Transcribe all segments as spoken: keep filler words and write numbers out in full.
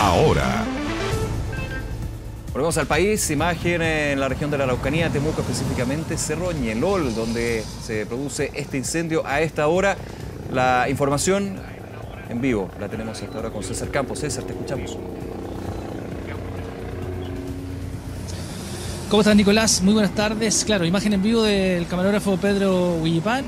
ahora. Volvemos al país, imagen en la región de la Araucanía, Temuco específicamente, Cerro Ñielol, donde se produce este incendio a esta hora. La información en vivo la tenemos hasta ahora con César Campos. César, te escuchamos. ¿Cómo estás, Nicolás? Muy buenas tardes. Claro, imagen en vivo del camarógrafo Pedro Guillipán.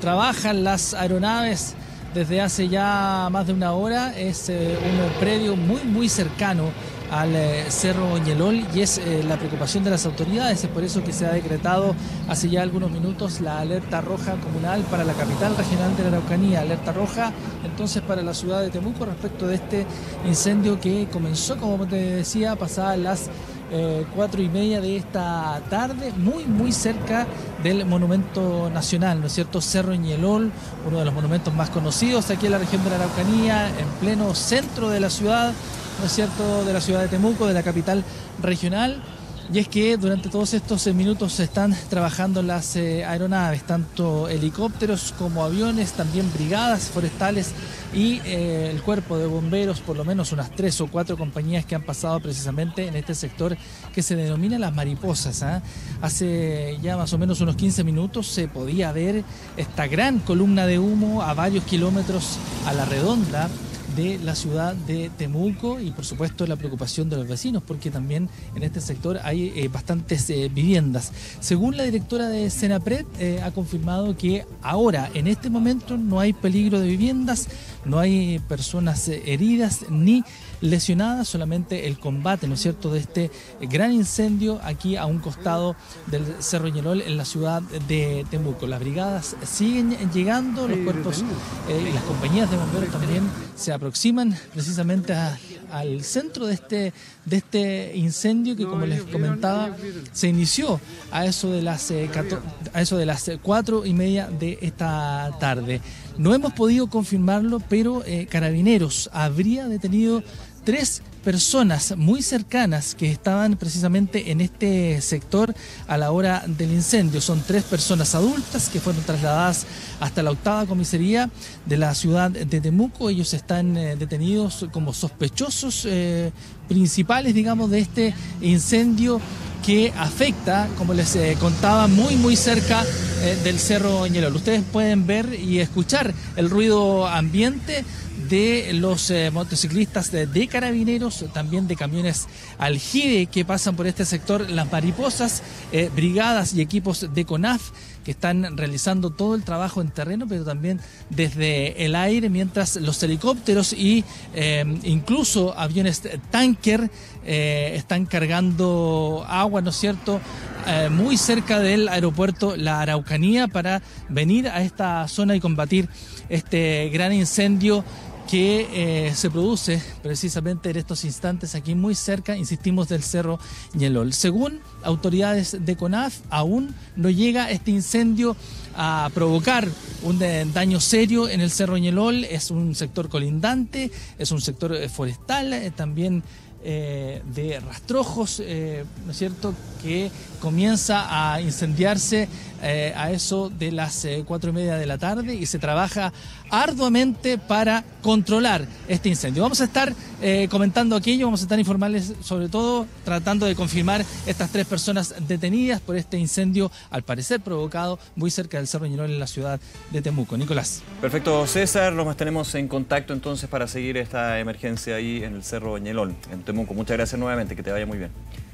Trabajan las aeronaves desde hace ya más de una hora. Es eh, un predio muy, muy cercano al eh, Cerro Ñielol y es eh, la preocupación de las autoridades. Es por eso que se ha decretado hace ya algunos minutos la alerta roja comunal para la capital regional de la Araucanía. Alerta roja entonces para la ciudad de Temuco respecto de este incendio que comenzó, como te decía, pasadas las Eh, cuatro y media de esta tarde, muy muy cerca del Monumento Nacional, ¿no es cierto? Cerro Ñielol, uno de los monumentos más conocidos aquí en la región de la Araucanía, en pleno centro de la ciudad, ¿no es cierto?, de la ciudad de Temuco, de la capital regional. Y es que durante todos estos minutos se están trabajando las eh, aeronaves, tanto helicópteros como aviones, también brigadas forestales y eh, el cuerpo de bomberos, por lo menos unas tres o cuatro compañías que han pasado precisamente en este sector que se denomina Las Mariposas, ¿eh? Hace ya más o menos unos quince minutos se podía ver esta gran columna de humo a varios kilómetros a la redonda de la ciudad de Temuco y por supuesto la preocupación de los vecinos porque también en este sector hay eh, bastantes eh, viviendas. Según la directora de Senapred, eh, ha confirmado que ahora, en este momento, no hay peligro de viviendas, no hay personas eh, heridas ni lesionadas, solamente el combate, ¿no es cierto?, de este gran incendio aquí a un costado del Cerro Ñielol en la ciudad de Temuco. Las brigadas siguen llegando, los cuerpos eh, y las compañías de bomberos también se aproximan precisamente a, al centro de este, de este incendio que, como les comentaba, se inició a eso de las, eh, a eso de las cuatro y media de esta tarde. No hemos podido confirmarlo, pero eh, Carabineros habría detenido tres personas muy cercanas que estaban precisamente en este sector a la hora del incendio. Son tres personas adultas que fueron trasladadas hasta la octava comisaría de la ciudad de Temuco. Ellos están eh, detenidos como sospechosos eh, principales, digamos, de este incendio que afecta, como les eh, contaba, muy muy cerca eh, del Cerro Ñielol. Ustedes pueden ver y escuchar el ruido ambiente de los eh, motociclistas de, de Carabineros, también de camiones aljibe que pasan por este sector, Las Mariposas, eh, brigadas y equipos de CONAF que están realizando todo el trabajo en terreno, pero también desde el aire, mientras los helicópteros y eh, incluso aviones tanker eh, están cargando agua, ¿no es cierto?, Eh, muy cerca del aeropuerto La Araucanía para venir a esta zona y combatir este gran incendio que eh, se produce precisamente en estos instantes aquí muy cerca, insistimos, del Cerro Ñielol. Según autoridades de CONAF, aún no llega este incendio a provocar un daño serio en el Cerro Ñielol. Es un sector colindante, es un sector forestal, eh, también Eh, de rastrojos, eh, ¿no es cierto?, que comienza a incendiarse eh, a eso de las eh, cuatro y media de la tarde y se trabaja arduamente para controlar este incendio. Vamos a estar eh, comentando aquello, vamos a estar informarles, sobre todo tratando de confirmar estas tres personas detenidas por este incendio, al parecer provocado muy cerca del Cerro Ñielol en la ciudad de Temuco. Nicolás. Perfecto, César, nos mantenemos en contacto entonces para seguir esta emergencia ahí en el Cerro Ñielol, en Temuco. Muchas gracias nuevamente, que te vaya muy bien.